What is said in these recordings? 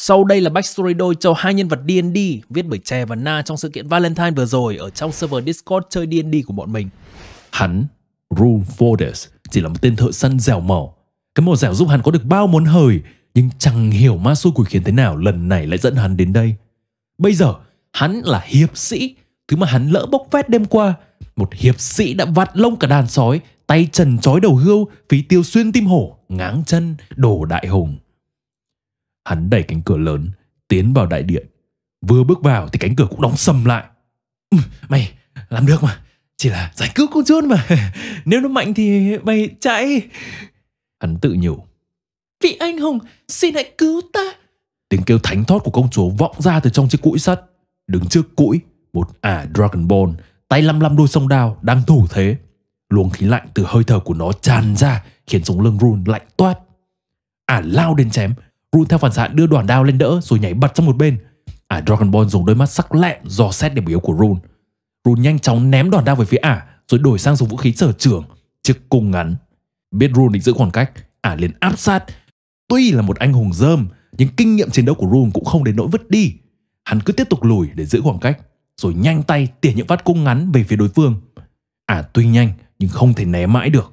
Sau đây là backstory đôi cho hai nhân vật D&D viết bởi Chè và Na trong sự kiện Valentine vừa rồi ở trong server Discord chơi D&D của bọn mình. Hắn, Rune Fodess, chỉ là một tên thợ săn dẻo mỏ. Cái mỏ dẻo giúp hắn có được bao món hời, nhưng chẳng hiểu ma xui quỷ khiến thế nào lần này lại dẫn hắn đến đây. Bây giờ, hắn là hiệp sĩ, thứ mà hắn lỡ bốc phét đêm qua. Một hiệp sĩ đã vạt lông cả đàn sói, tay trần trói đầu hươu, phí tiêu xuyên tim hổ, ngáng chân, đổ đại hùng. Hắn đẩy cánh cửa lớn, tiến vào đại điện. Vừa bước vào thì cánh cửa cũng đóng sầm lại. Mày làm được mà, chỉ là giải cứu con chuột mà. Nếu nó mạnh thì mày chạy. Hắn tự nhủ. Vị anh hùng, xin hãy cứu ta. Tiếng kêu thánh thót của công chúa vọng ra từ trong chiếc cũi sắt. Đứng trước cũi, một ả Dragonborn, tay lăm lăm đôi song đao đang thủ thế. Luồng khí lạnh từ hơi thở của nó tràn ra, khiến sống lưng Rune lạnh toát. Ả lao đến chém. Rune theo phản xạ đưa đoàn đao lên đỡ rồi nhảy bật sang một bên. Ả Dragonborn dùng đôi mắt sắc lẹm dò xét điểm yếu của Rune. Rune nhanh chóng ném đoàn đao về phía ả, rồi đổi sang dùng vũ khí sở trường, chiếc cung ngắn. Biết Rune định giữ khoảng cách, ả liền áp sát. Tuy là một anh hùng dơm, nhưng kinh nghiệm chiến đấu của Rune cũng không đến nỗi vứt đi. Hắn cứ tiếp tục lùi để giữ khoảng cách, rồi nhanh tay tỉa những phát cung ngắn về phía đối phương. Ả tuy nhanh nhưng không thể né mãi được.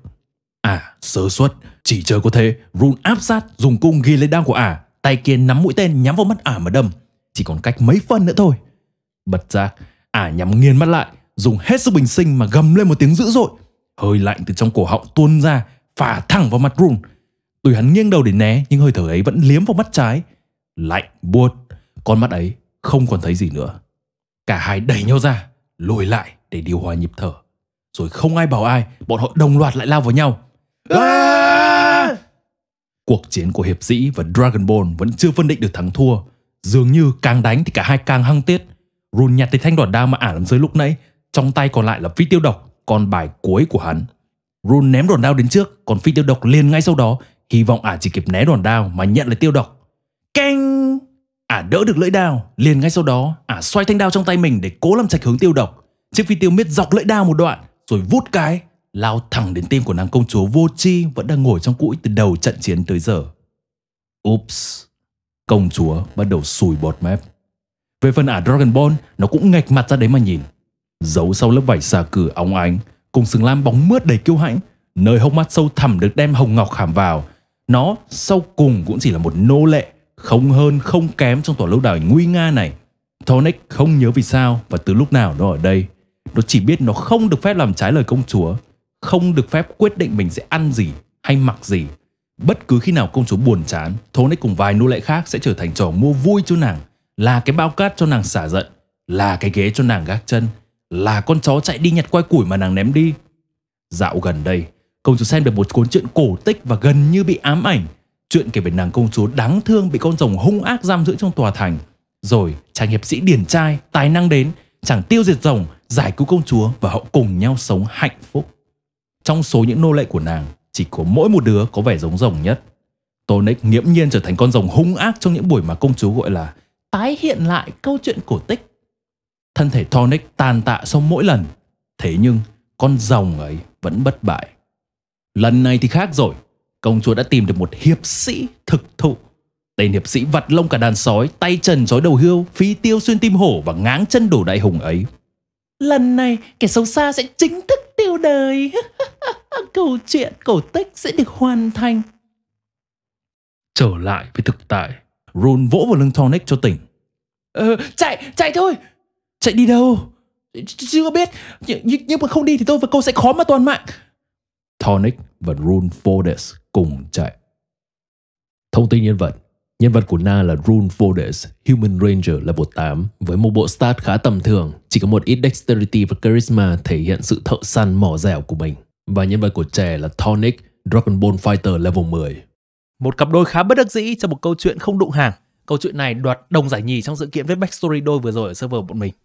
Ả sơ suất, chỉ chờ có thế, Rune áp sát dùng cung ghi lên đao của ả, tay kia nắm mũi tên nhắm vào mắt ả mà đâm. Chỉ còn cách mấy phân nữa thôi. Bật ra, ả nhắm nghiền mắt lại, dùng hết sức bình sinh mà gầm lên một tiếng dữ dội. Hơi lạnh từ trong cổ họng tuôn ra, phả thẳng vào mặt Rune. Tuy hắn nghiêng đầu để né nhưng hơi thở ấy vẫn liếm vào mắt trái. Lạnh buốt, con mắt ấy không còn thấy gì nữa. Cả hai đẩy nhau ra, lùi lại để điều hòa nhịp thở. Rồi không ai bảo ai, bọn họ đồng loạt lại lao vào nhau. Cuộc chiến của hiệp sĩ và Dragonborn vẫn chưa phân định được thắng thua. Dường như càng đánh thì cả hai càng hăng tiết. Rune nhặt thấy thanh đoạn đao mà ả làm rơi lúc nãy, trong tay còn lại là phi tiêu độc, con bài cuối của hắn. Rune ném đoạn đao đến trước, còn phi tiêu độc liền ngay sau đó, hy vọng ả chỉ kịp né đoạn đao mà nhận lấy tiêu độc. Keng! Ả đỡ được lưỡi đao, liền ngay sau đó ả xoay thanh đao trong tay mình để cố làm chạch hướng tiêu độc. Chiếc phi tiêu miết dọc lưỡi đao một đoạn, rồi vút cái lao thẳng đến tim của nàng công chúa vô tri vẫn đang ngồi trong cũi từ đầu trận chiến tới giờ. Oops, công chúa bắt đầu sùi bọt mép. Về phần ả Dragonborn, nó cũng nghệch mặt ra đấy mà nhìn. Giấu sau lớp vải xà cừ óng ánh, cùng sừng lam bóng mướt đầy kiêu hãnh, nơi hốc mắt sâu thẳm được đem hồng ngọc khảm vào, nó sau cùng cũng chỉ là một nô lệ, không hơn không kém trong tòa lâu đài nguy nga này. Thorneck không nhớ vì sao và từ lúc nào nó ở đây. Nó chỉ biết nó không được phép làm trái lời công chúa, không được phép quyết định mình sẽ ăn gì hay mặc gì. Bất cứ khi nào công chúa buồn chán, Tonic cùng vài nô lệ khác sẽ trở thành trò mua vui cho nàng. Là cái bao cát cho nàng xả giận, là cái ghế cho nàng gác chân, là con chó chạy đi nhặt quai củi mà nàng ném đi. Dạo gần đây, công chúa xem được một cuốn truyện cổ tích và gần như bị ám ảnh. Chuyện kể về nàng công chúa đáng thương bị con rồng hung ác giam giữ trong tòa thành. Rồi chàng hiệp sĩ điển trai, tài năng đến, chàng tiêu diệt rồng, giải cứu công chúa và họ cùng nhau sống hạnh phúc. Trong số những nô lệ của nàng, chỉ có mỗi một đứa có vẻ giống rồng nhất. Tonic nghiễm nhiên trở thành con rồng hung ác trong những buổi mà công chúa gọi là tái hiện lại câu chuyện cổ tích. Thân thể Tonic tàn tạ sau mỗi lần, thế nhưng con rồng ấy vẫn bất bại. Lần này thì khác rồi, công chúa đã tìm được một hiệp sĩ thực thụ. Tên hiệp sĩ vặt lông cả đàn sói, tay trần trói đầu hươu, phí tiêu xuyên tim hổ và ngáng chân đổ đại hùng ấy. Lần này, kẻ xấu xa sẽ chính thức tiêu đời. Câu chuyện cổ tích sẽ được hoàn thành. Trở lại với thực tại, Rune vỗ vào lưng Thorneck cho tỉnh. Chạy thôi. Chạy đi đâu? Chưa biết. Nhưng mà không đi thì tôi và cô sẽ khó mà toàn mạng. Thorneck và Rune Fodess cùng chạy. Thông tin nhân vật. Nhân vật của Na là Rune Fodess, Human Ranger level 8, với một bộ stat khá tầm thường, chỉ có một ít Dexterity và Charisma thể hiện sự thợ săn mỏ dẻo của mình. Và nhân vật của Chè là Tonic, Dragonborn Fighter level 10. Một cặp đôi khá bất đắc dĩ cho một câu chuyện không đụng hàng. Câu chuyện này đoạt đồng giải nhì trong sự kiện với backstory đôi vừa rồi ở server bọn mình.